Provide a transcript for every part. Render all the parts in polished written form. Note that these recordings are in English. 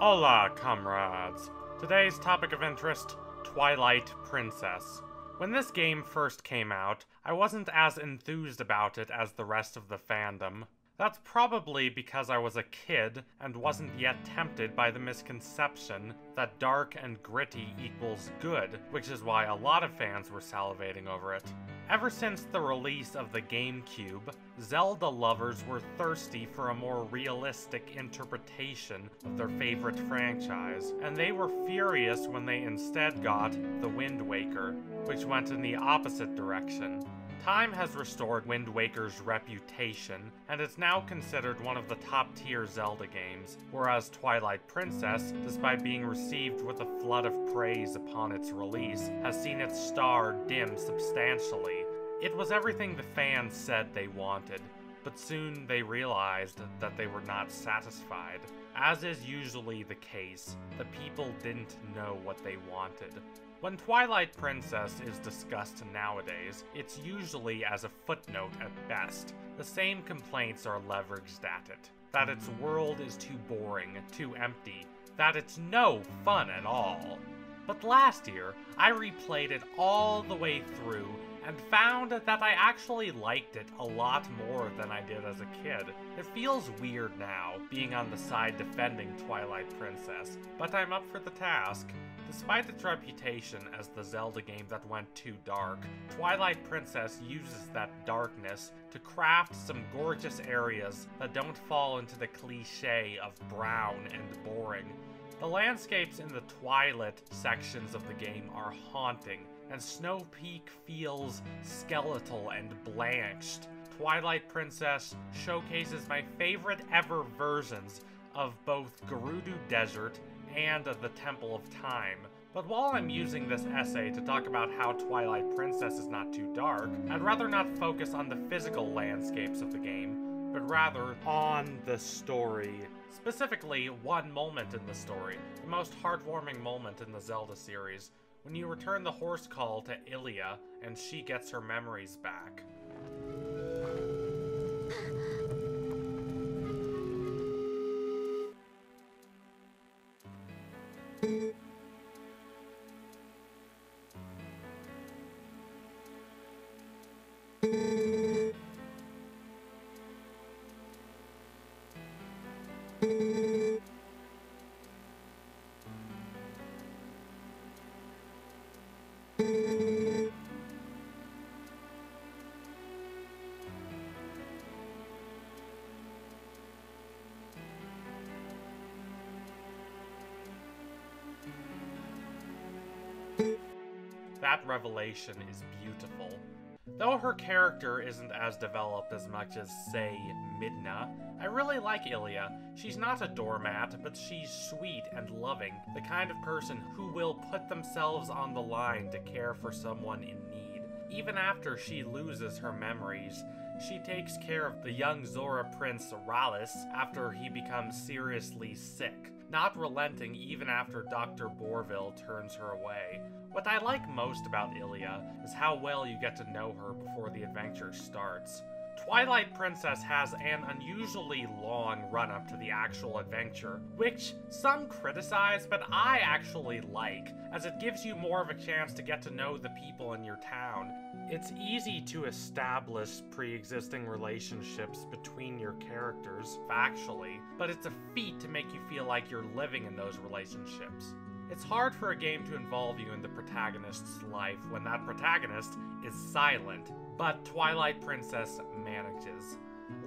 Hola, comrades! Today's topic of interest, Twilight Princess. When this game first came out, I wasn't as enthused about it as the rest of the fandom. That's probably because I was a kid and wasn't yet tempted by the misconception that dark and gritty equals good, which is why a lot of fans were salivating over it. Ever since the release of the GameCube, Zelda lovers were thirsty for a more realistic interpretation of their favorite franchise, and they were furious when they instead got The Wind Waker, which went in the opposite direction. Time has restored Wind Waker's reputation, and it's now considered one of the top-tier Zelda games, whereas Twilight Princess, despite being received with a flood of praise upon its release, has seen its star dim substantially. It was everything the fans said they wanted, but soon they realized that they were not satisfied. As is usually the case, the people didn't know what they wanted. When Twilight Princess is discussed nowadays, it's usually as a footnote at best. The same complaints are leveraged at it. That its world is too boring, too empty, that it's no fun at all. But last year, I replayed it all the way through and found that I actually liked it a lot more than I did as a kid. It feels weird now, being on the side defending Twilight Princess, but I'm up for the task. Despite its reputation as the Zelda game that went too dark, Twilight Princess uses that darkness to craft some gorgeous areas that don't fall into the cliché of brown and boring. The landscapes in the Twilight sections of the game are haunting, and Snow Peak feels skeletal and blanched. Twilight Princess showcases my favorite ever versions of both Gerudo Desert and the Temple of Time. But while I'm using this essay to talk about how Twilight Princess is not too dark, I'd rather not focus on the physical landscapes of the game, but rather on the story. Specifically, one moment in the story, the most heartwarming moment in the Zelda series, when you return the horse call to Ilia and she gets her memories back. That revelation is beautiful. Though her character isn't as developed as much as, say, Midna, I really like Ilia. She's not a doormat, but she's sweet and loving, the kind of person who will put themselves on the line to care for someone in need. Even after she loses her memories, she takes care of the young Zora Prince Ralis after he becomes seriously sick, not relenting even after Dr. Borville turns her away. What I like most about Ilia is how well you get to know her before the adventure starts. Twilight Princess has an unusually long run-up to the actual adventure, which some criticize, but I actually like, as it gives you more of a chance to get to know the people in your town. It's easy to establish pre-existing relationships between your characters, factually, but it's a feat to make you feel like you're living in those relationships. It's hard for a game to involve you in the protagonist's life when that protagonist is silent, but Twilight Princess manages.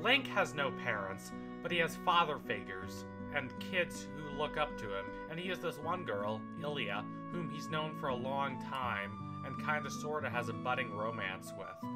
Link has no parents, but he has father figures and kids who look up to him, and he has this one girl, Ilia, whom he's known for a long time and kinda sorta has a budding romance with.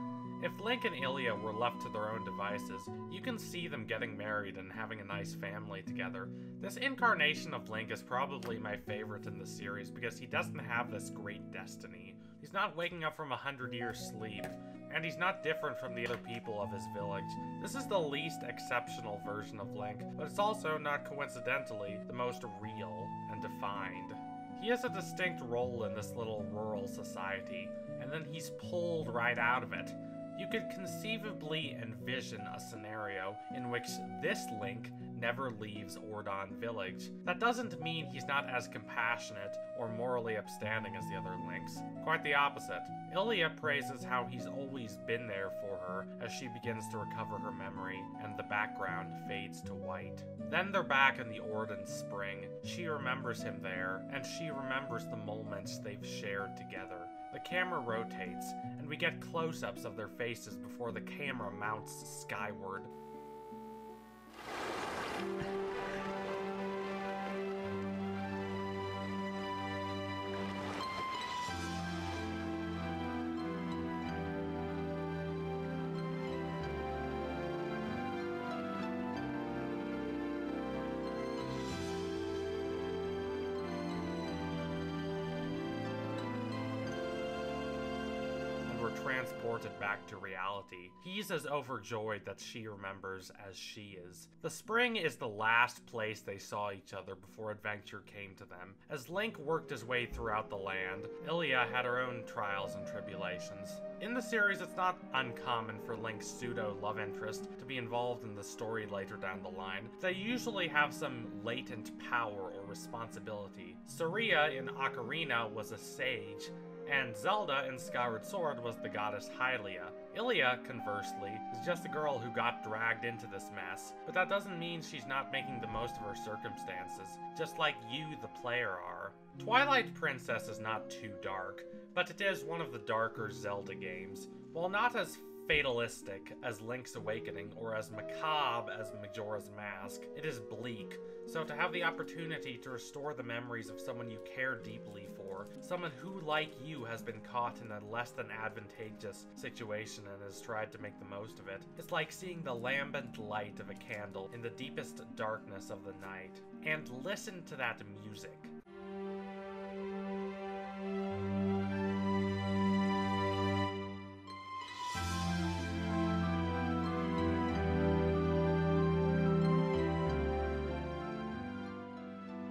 If Link and Ilia were left to their own devices, you can see them getting married and having a nice family together. This incarnation of Link is probably my favorite in the series because he doesn't have this great destiny. He's not waking up from 100 years sleep, and he's not different from the other people of his village. This is the least exceptional version of Link, but it's also, not coincidentally, the most real and defined. He has a distinct role in this little rural society, and then he's pulled right out of it. You could conceivably envision a scenario in which this Link never leaves Ordon Village. That doesn't mean he's not as compassionate or morally upstanding as the other Links. Quite the opposite. Ilia praises how he's always been there for her as she begins to recover her memory, and the background fades to white. Then they're back in the Ordon Spring. She remembers him there, and she remembers the moments they've shared together. The camera rotates, and we get close-ups of their faces before the camera mounts skyward. Transported back to reality. He's as overjoyed that she remembers as she is. The spring is the last place they saw each other before adventure came to them. As Link worked his way throughout the land, Ilia had her own trials and tribulations. In the series, it's not uncommon for Link's pseudo-love interest to be involved in the story later down the line. They usually have some latent power or responsibility. Saria in Ocarina was a sage, and Zelda in Skyward Sword was the goddess Hylia. Ilia, conversely, is just a girl who got dragged into this mess, but that doesn't mean she's not making the most of her circumstances, just like you, the player, are. Twilight Princess is not too dark, but it is one of the darker Zelda games. While not as fatalistic as Link's Awakening or as macabre as Majora's Mask, it is bleak. So to have the opportunity to restore the memories of someone you care deeply for, someone who, like you, has been caught in a less than advantageous situation and has tried to make the most of it, it's like seeing the lambent light of a candle in the deepest darkness of the night. And listen to that music.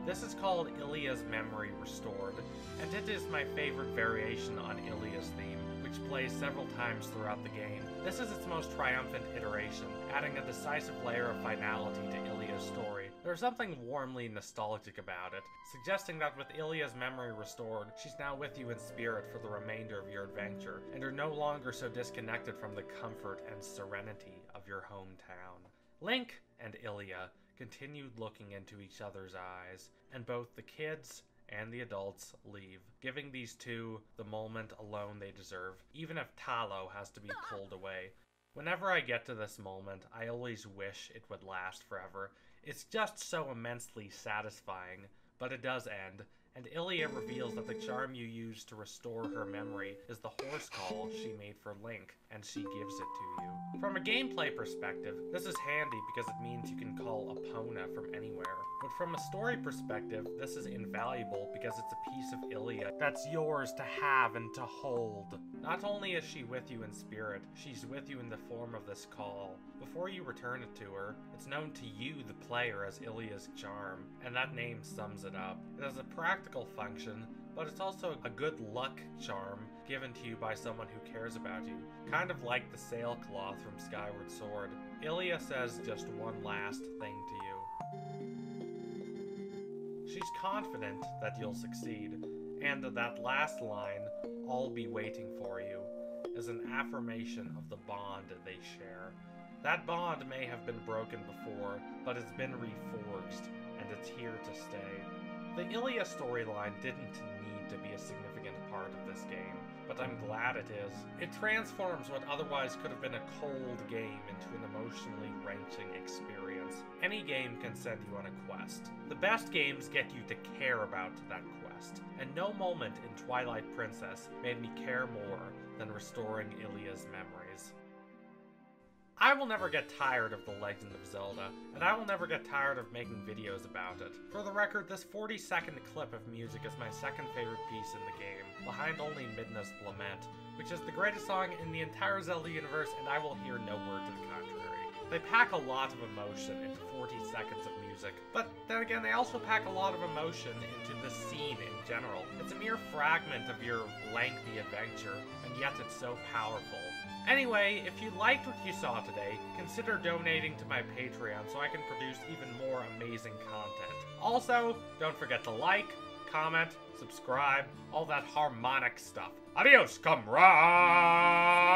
This is called Ilia's Memory Restored, and it is my favorite variation on Ilia's theme, which plays several times throughout the game. This is its most triumphant iteration, adding a decisive layer of finality to Ilia's story. There's something warmly nostalgic about it, suggesting that with Ilia's memory restored, she's now with you in spirit for the remainder of your adventure, and you're no longer so disconnected from the comfort and serenity of your hometown. Link and Ilia continued looking into each other's eyes, and both the kids and the adults leave, giving these two the moment alone they deserve, even if Talo has to be pulled away. Whenever I get to this moment, I always wish it would last forever. It's just so immensely satisfying, but it does end, and Ilia reveals that the charm you used to restore her memory is the horse call she made for Link, and she gives it to you. From a gameplay perspective, this is handy because it means you can call Epona from anywhere. But from a story perspective, this is invaluable because it's a piece of Ilia that's yours to have and to hold. Not only is she with you in spirit, she's with you in the form of this call. Before you return it to her, it's known to you, the player, as Ilia's charm, and that name sums it up. It has a practical function, but it's also a good luck charm given to you by someone who cares about you, kind of like the sailcloth from Skyward Sword. Ilia says just one last thing to you. She's confident that you'll succeed, and that last line, "I'll be waiting for you," is an affirmation of the bond they share. That bond may have been broken before, but it's been reforged, and it's here to stay. The Ilia storyline didn't need to be a significant part of this game, but I'm glad it is. It transforms what otherwise could have been a cold game into an emotionally wrenching experience. Any game can send you on a quest. The best games get you to care about that quest, and no moment in Twilight Princess made me care more than restoring Ilia's memories. I will never get tired of The Legend of Zelda, and I will never get tired of making videos about it. For the record, this 40-second clip of music is my second favorite piece in the game, behind only Midna's Lament, which is the greatest song in the entire Zelda universe, and I will hear no word to the contrary. They pack a lot of emotion into 40 seconds of music, but then again, they also pack a lot of emotion into the scene in general. It's a mere fragment of your lengthy adventure, and yet it's so powerful. Anyway, if you liked what you saw today, consider donating to my Patreon so I can produce even more amazing content. Also, don't forget to like, comment, subscribe, all that harmonic stuff. Adios, comrades!